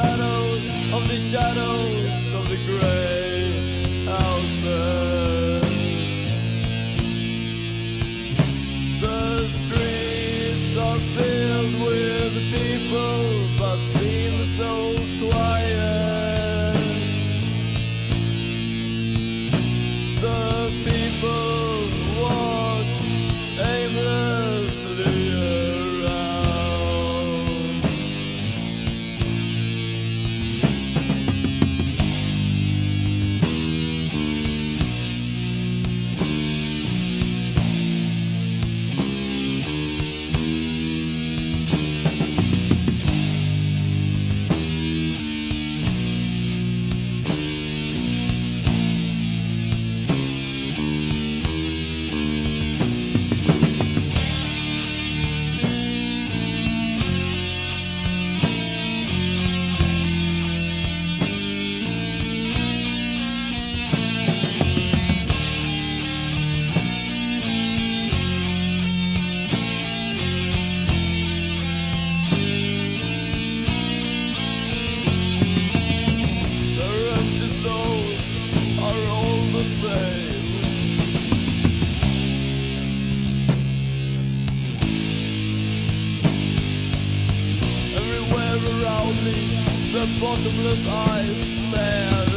shadows of the shadows of the grey houses. The streets are filled with people, but seem so quiet. The people walk aimlessly around. The bottomless eyes stare.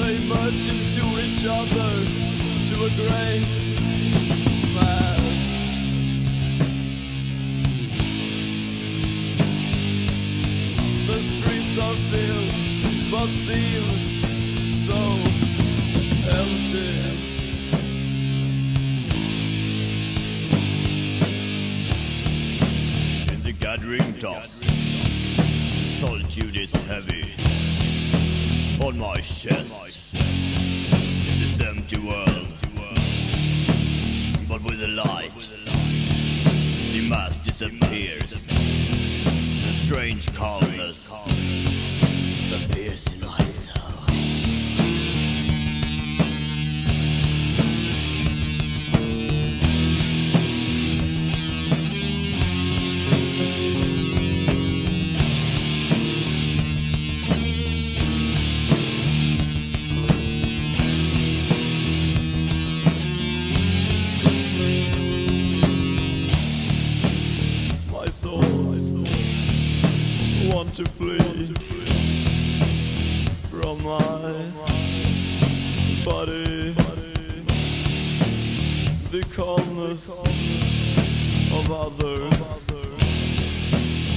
They merge into each other to a grey mass. The streets are filled, but seems so empty. Gathering dust, solitude is heavy on my chest. In this empty world, but with the light, the mask disappears. A strange calmness appears in my soul. To flee from my body, the calmness of other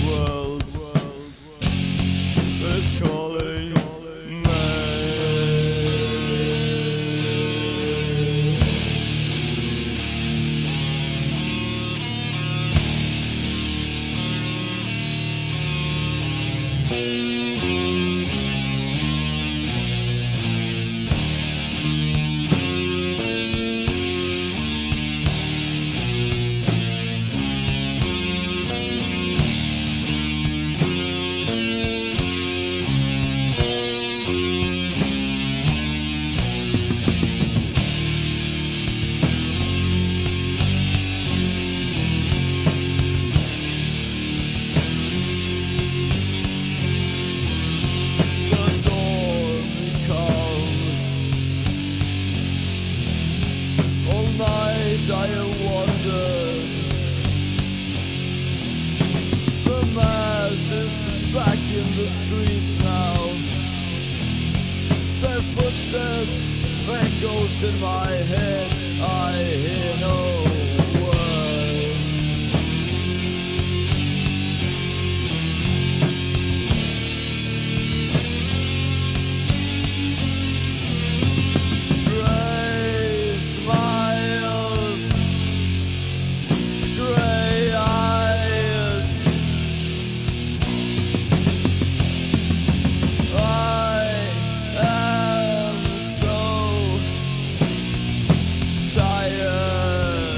worlds is calling. I wonder. The mass is back in the streets now. Their footsteps echoes in my head. I hear no tired.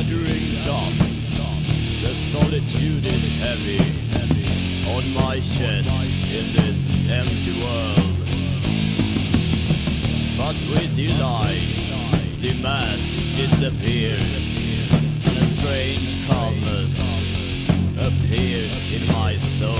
staggering dust. The solitude is heavy on my chest in this empty world. But with the light, the mask disappears, and a strange calmness appears in my soul.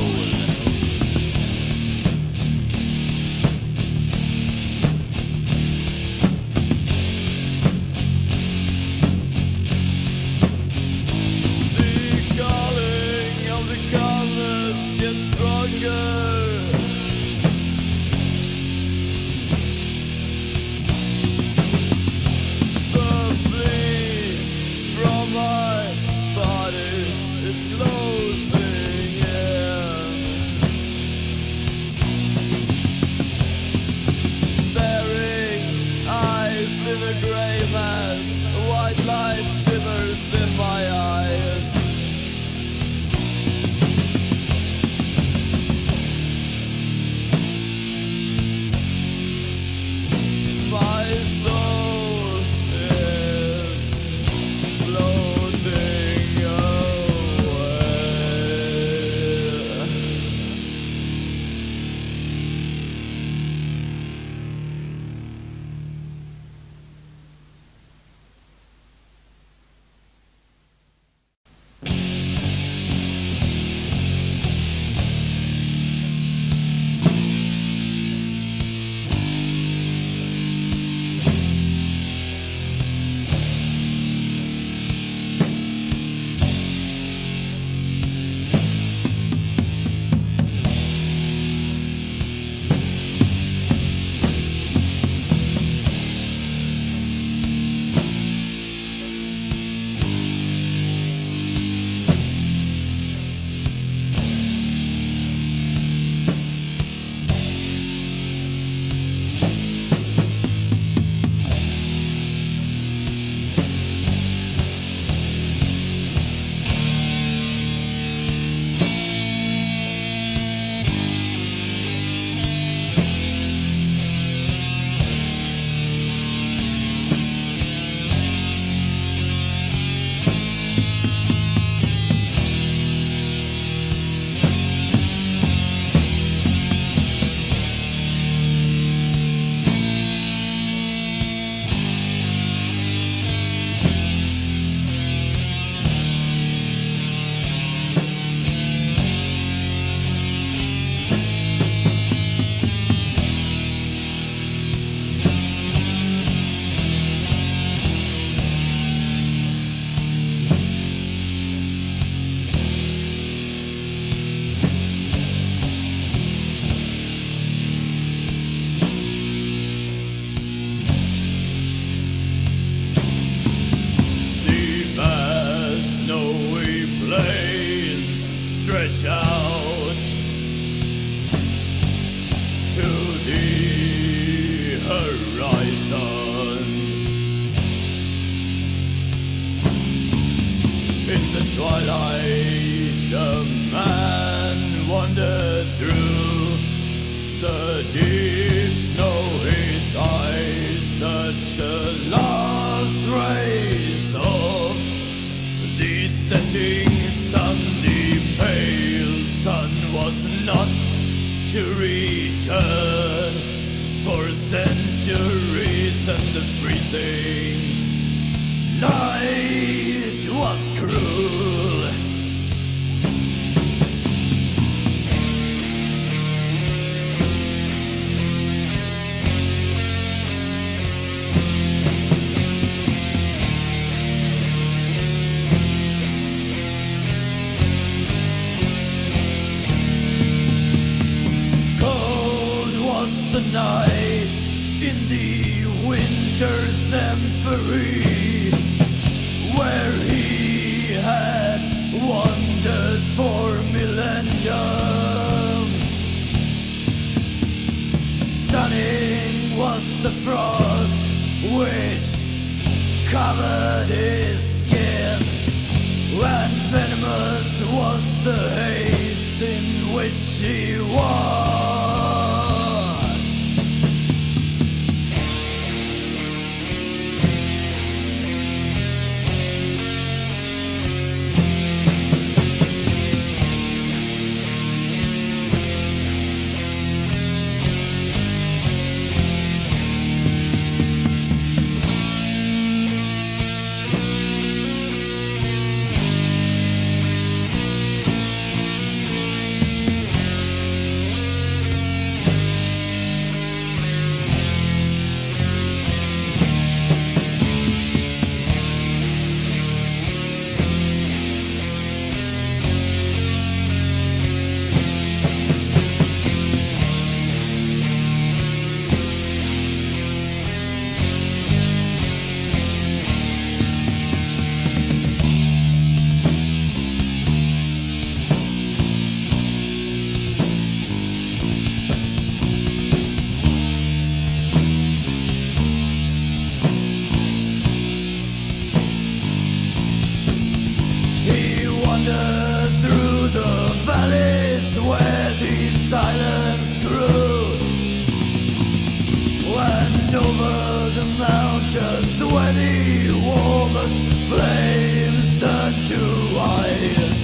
any woman, flames turn to iron,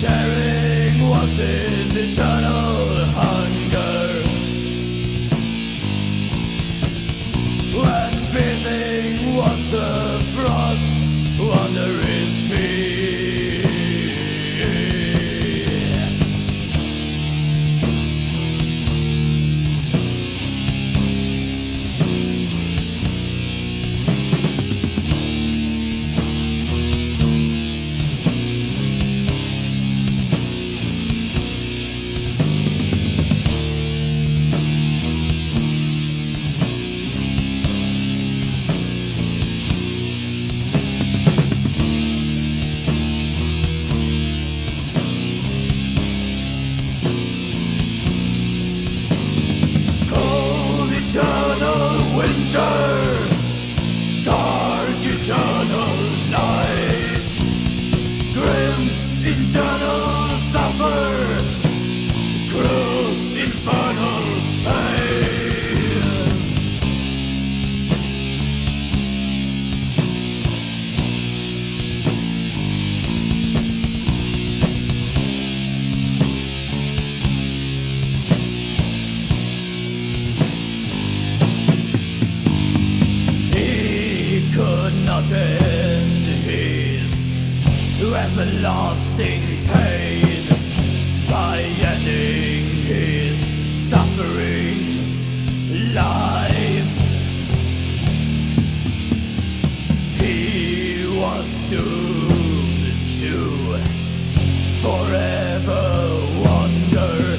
tearing what is eternal hunger. When piercing was the frost, wonder is end his everlasting pain by ending his suffering life. He was doomed to forever wander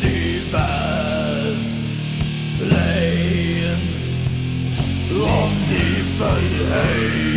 the vast plains of the Valhalla.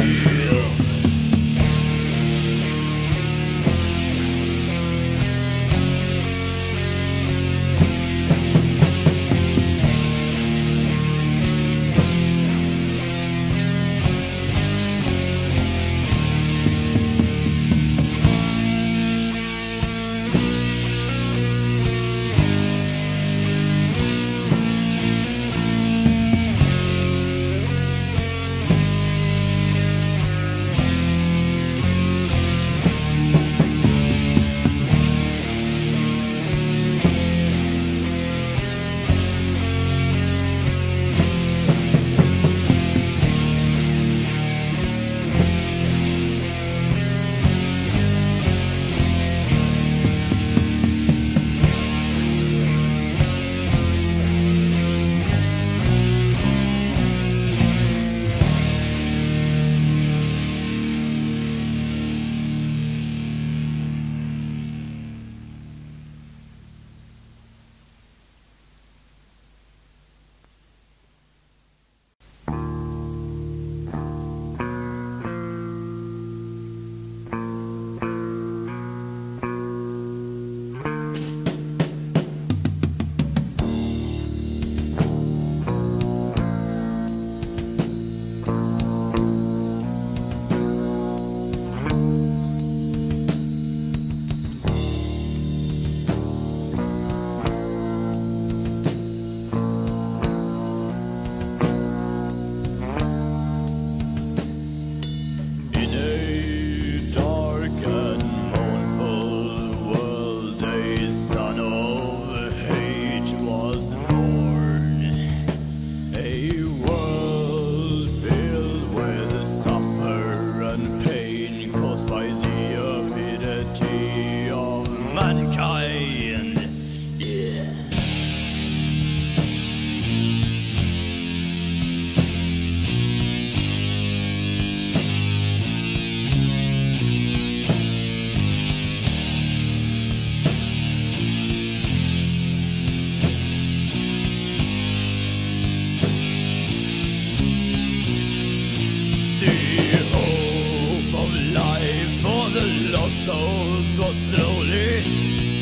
Souls were slowly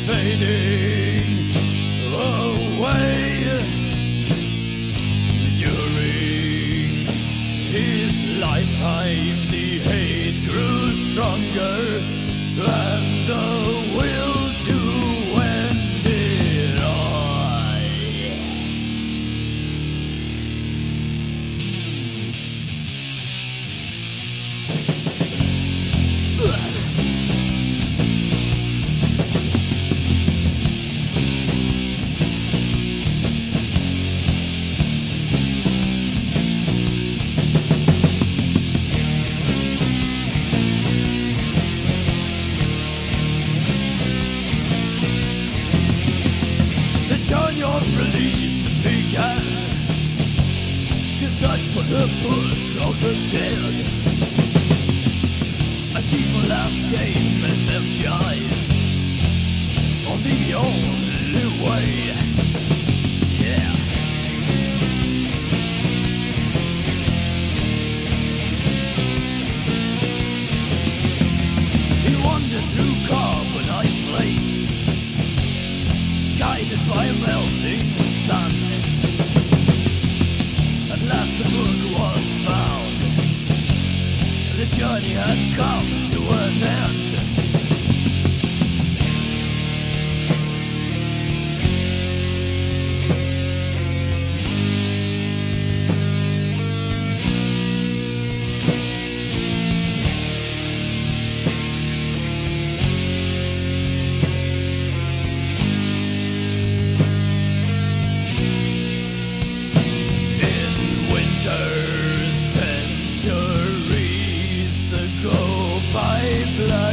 fading away. During his lifetime, the hate grew stronger and the will to end it all. search for the book of the dead. A deeper landscape essentialized on the only way. Yeah. He wandered through carbonized slaves, guided by a melting sun. The book was found. The journey had come to an end.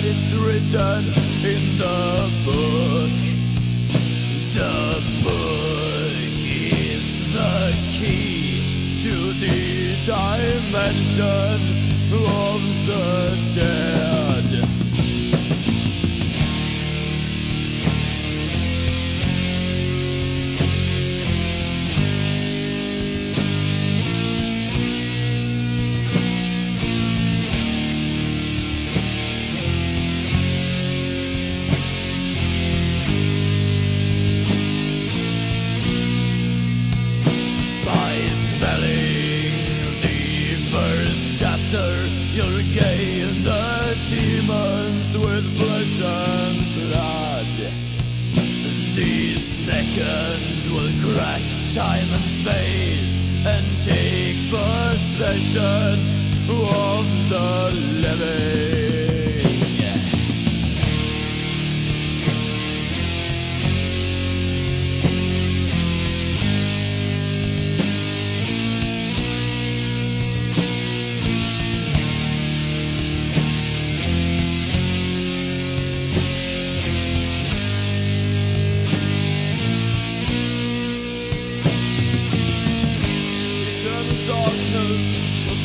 It's written in the book. The book is the key to the dimension of the dead. You'll gain the demons with flesh and blood. The second will crack time and space and take possession of the living.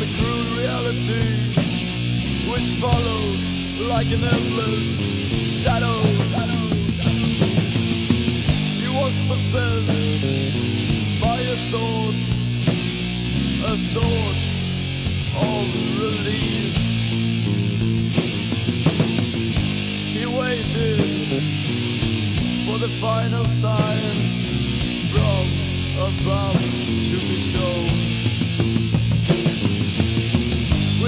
The cruel reality which follows like an endless shadow. He was possessed by a thought of relief. He waited for the final sign from above to be shown.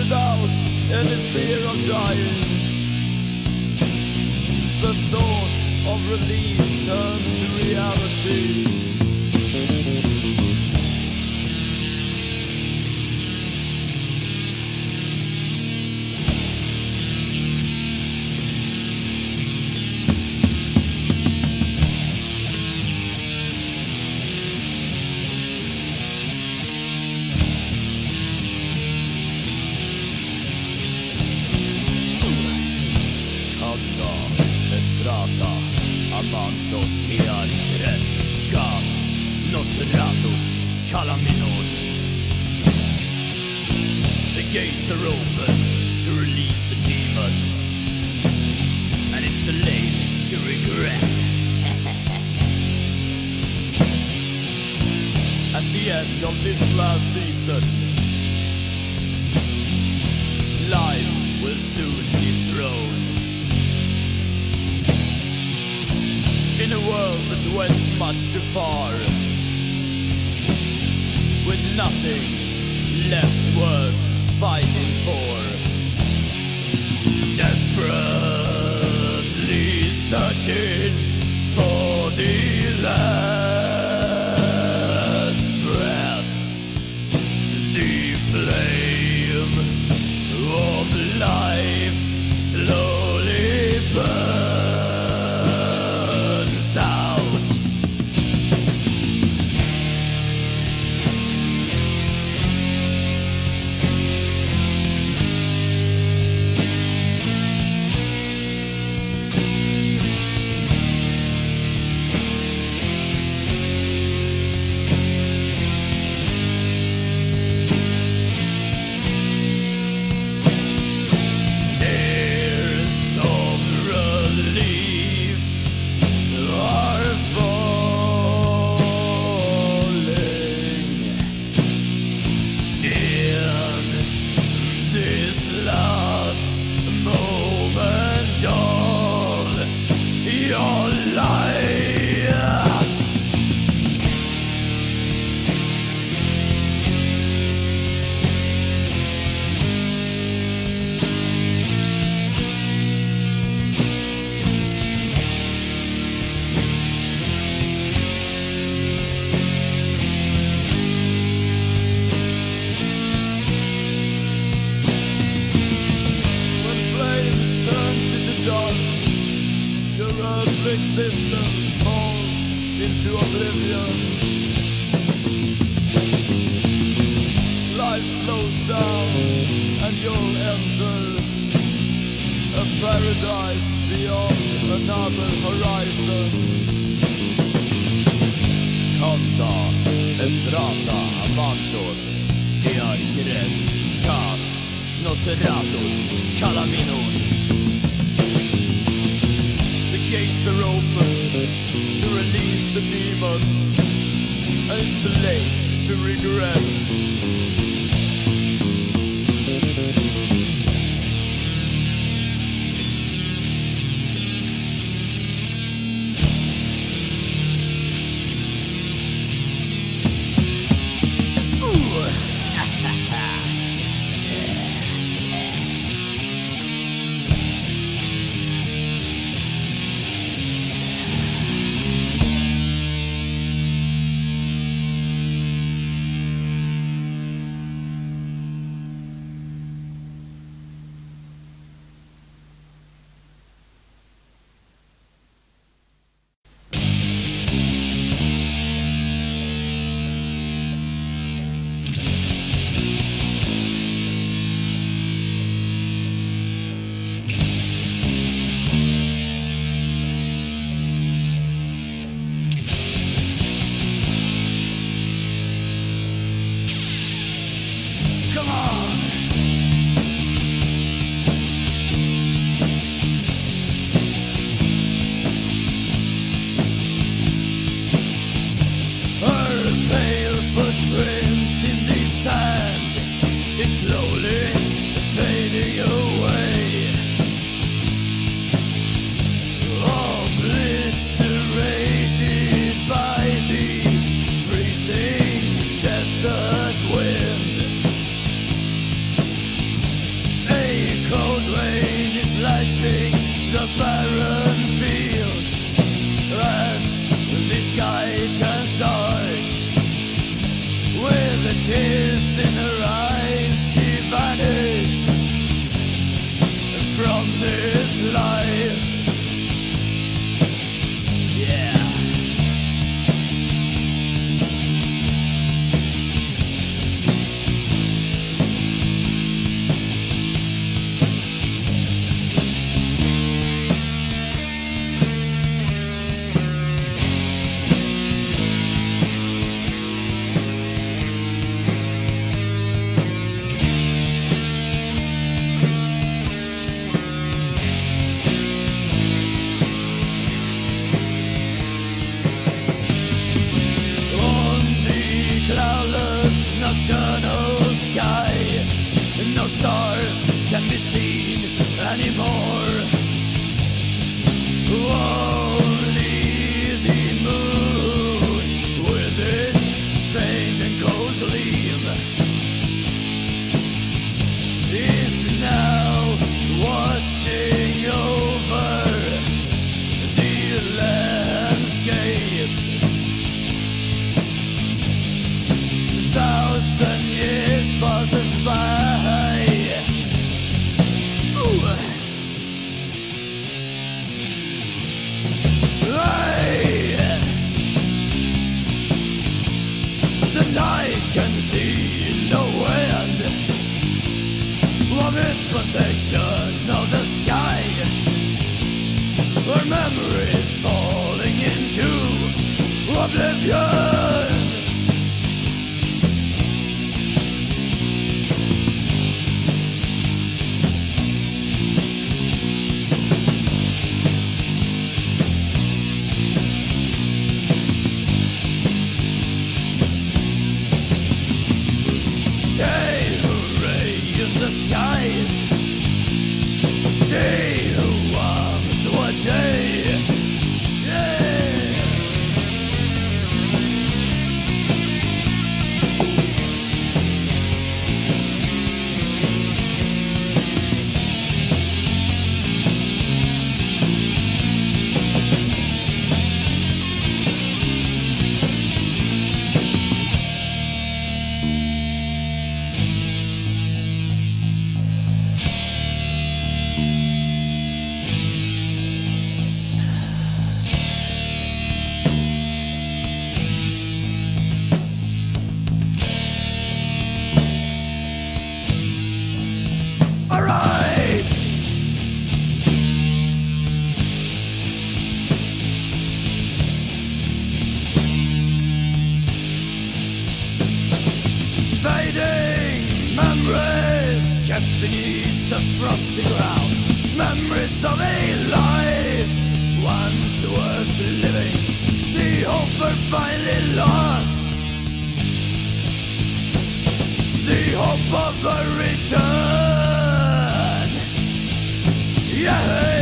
Without any fear of dying, the thought of relief turned to reality. Amantos, Miariret, Gams, Nosferatus, Calaminon. The gates are open to release the demons, and it's too late to regret. At the end of this last season, life will soon dethrone. In a world that went much too far, with nothing left worth fighting for. Desperately searching for the last breath, the flame of life slowly burns. existence falls into oblivion. Life slows down and you'll enter a paradise beyond another horizon. Canta, Estrada, Amantos, Diarquirets, Cas, Noseratus, Calaminor. The gates are open to release the demons, and it's too late to regret. Day. Yeah. memories kept beneath the frosty ground. Memories of a life once worth living, the hope for finally lost, the hope of a return. Yeah.